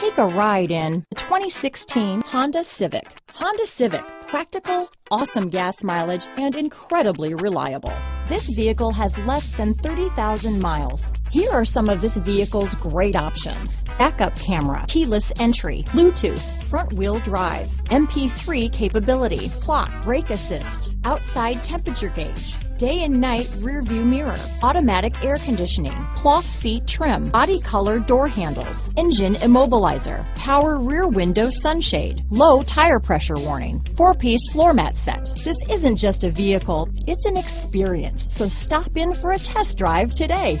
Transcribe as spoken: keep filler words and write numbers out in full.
Take a ride in the twenty sixteen Honda Civic. Honda Civic, practical, awesome gas mileage, and incredibly reliable. This vehicle has less than thirty thousand miles. Here are some of this vehicle's great options: backup camera, keyless entry, Bluetooth, front wheel drive, M P three capability, clock, brake assist, outside temperature gauge, day and night rear view mirror, automatic air conditioning, cloth seat trim, body color door handles, engine immobilizer, power rear window sunshade, low tire pressure warning, four-piece floor mat set. This isn't just a vehicle, it's an experience. So stop in for a test drive today.